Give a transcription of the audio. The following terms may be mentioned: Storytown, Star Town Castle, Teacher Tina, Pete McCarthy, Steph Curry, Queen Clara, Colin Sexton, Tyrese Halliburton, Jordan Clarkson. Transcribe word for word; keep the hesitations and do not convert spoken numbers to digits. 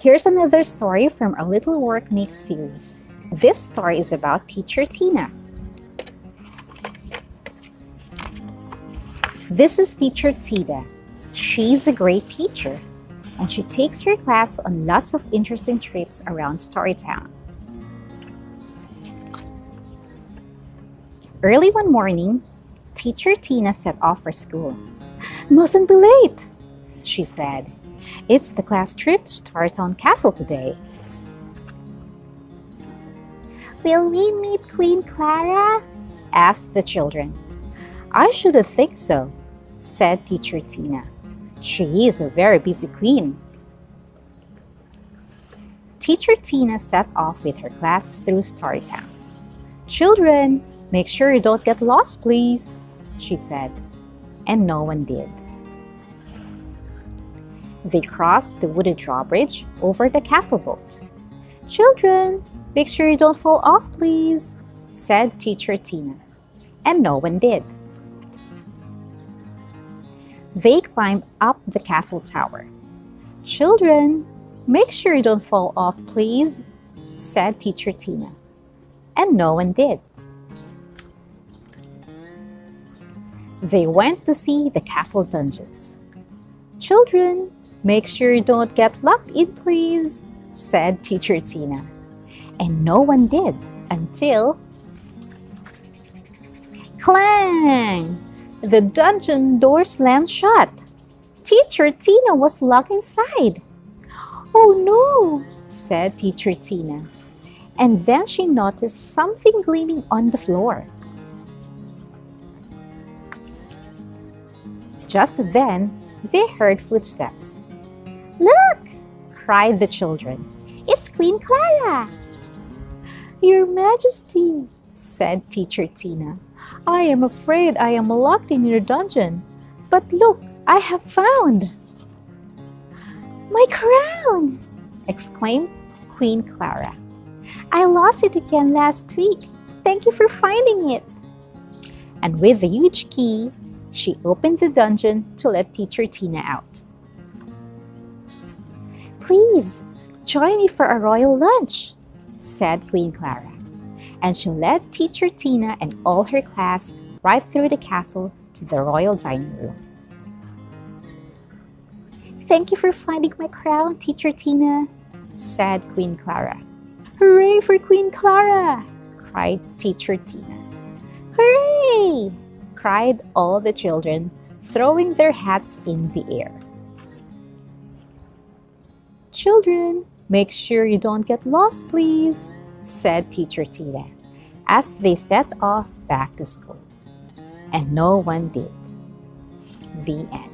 Here's another story from our Little Work Makes series. This story is about Teacher Tina. This is Teacher Tina. She's a great teacher, and she takes her class on lots of interesting trips around Storytown. Early one morning, Teacher Tina set off for school. "Mustn't be late," she said. "It's the class trip to Star Town Castle today." "Will we meet Queen Clara?" asked the children. "I should have think so," said Teacher Tina. "She is a very busy queen." Teacher Tina set off with her class through Storytown. "Children, make sure you don't get lost, please," she said, and no one did. They crossed the wooden drawbridge over the castle boat. "Children, make sure you don't fall off, please," said Teacher Tina, and no one did. They climbed up the castle tower. "Children, make sure you don't fall off, please," said Teacher Tina, and no one did. They went to see the castle dungeons. "Children, make sure you don't get locked in, please," said Teacher Tina, and no one did until clang! The dungeon door slammed shut. Teacher Tina was locked inside. "Oh no," said Teacher Tina. And then she noticed something gleaming on the floor. Just then, they heard footsteps. "Look!" cried the children. "It's Queen Clara." "Your Majesty," said Teacher Tina, "I am afraid I am locked in your dungeon. But look, I have found." "My crown!" exclaimed Queen Clara. "I lost it again last week. Thank you for finding it." And with the huge key, she opened the dungeon to let Teacher Tina out. "Please, join me for a royal lunch," said Queen Clara. And she led Teacher Tina and all her class right through the castle to the royal dining room. "Thank you for finding my crown, Teacher Tina," said Queen Clara. "Hooray for Queen Clara!" cried Teacher Tina. "Hooray!" cried all the children, throwing their hats in the air. "Children, make sure you don't get lost, please," said Teacher Tina, as they set off back to school. And no one did. The end.